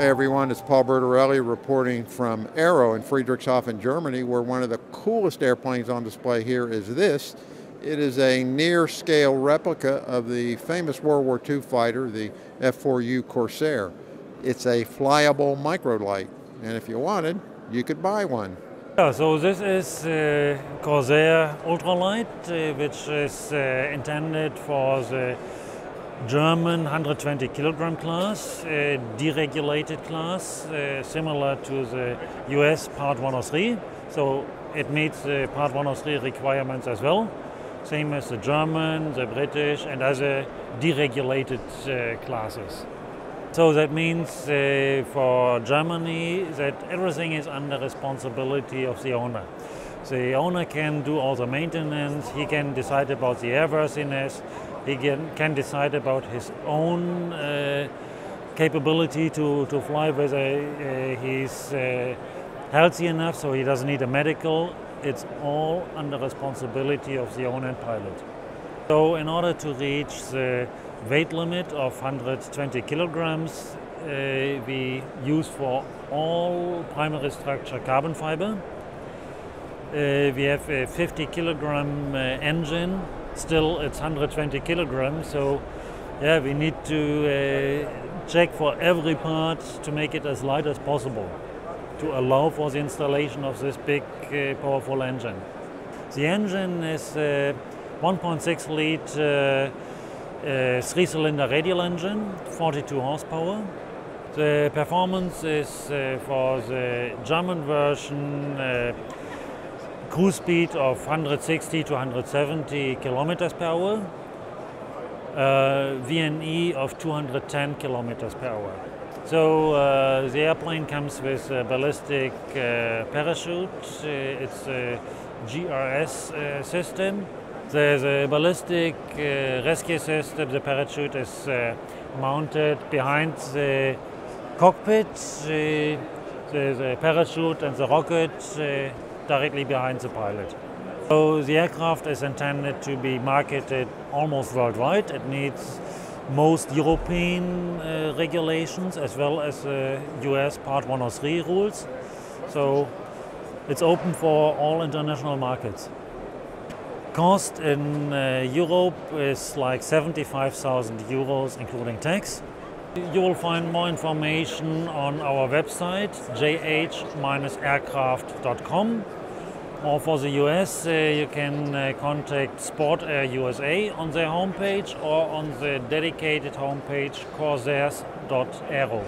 Hey everyone, it's Paul Bertorelli reporting from Aero in Friedrichshafen, Germany, where one of the coolest airplanes on display here is this. It is a near-scale replica of the famous World War II fighter, the F4U Corsair. It's a flyable microlight, and if you wanted, you could buy one. Yeah, so this is Corsair Ultralight, which is intended for the German 120 kilogram class, deregulated class, similar to the US Part 103. So it meets the Part 103 requirements as well, same as the German, the British and other deregulated classes. So that means for Germany that everything is under responsibility of the owner. The owner can do all the maintenance, he can decide about the airworthiness, he can decide about his own capability to fly, whether he's healthy enough so he doesn't need a medical. It's all under responsibility of the owner and pilot. So in order to reach the weight limit of 120 kilograms, we use for all primary structure carbon fiber. We have a 50 kilogram engine. Still it's 120 kilograms, so yeah, we need to check for every part to make it as light as possible to allow for the installation of this big powerful engine. The engine is a 1.6 litre three-cylinder radial engine, 42 horsepower. The performance is for the German version cruise speed of 160 to 170 kilometers per hour, VNE of 210 kilometers per hour. So the airplane comes with a ballistic parachute. It's a GRS system. There's a ballistic rescue system. The parachute is mounted behind the cockpit. There's a parachute and the rocket directly behind the pilot. So the aircraft is intended to be marketed almost worldwide. It needs most European regulations as well as US Part 103 rules. So it's open for all international markets. Cost in Europe is like 75,000 euros including tax. You will find more information on our website jh-aircraft.com, or for the US you can contact Sport Air USA on their homepage or on the dedicated homepage corsairs.aero.